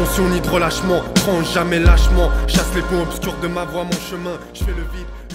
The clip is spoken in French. attention ni de relâchement, prends jamais lâchement, chasse les points obscurs de ma voix, mon chemin, je fais le vide.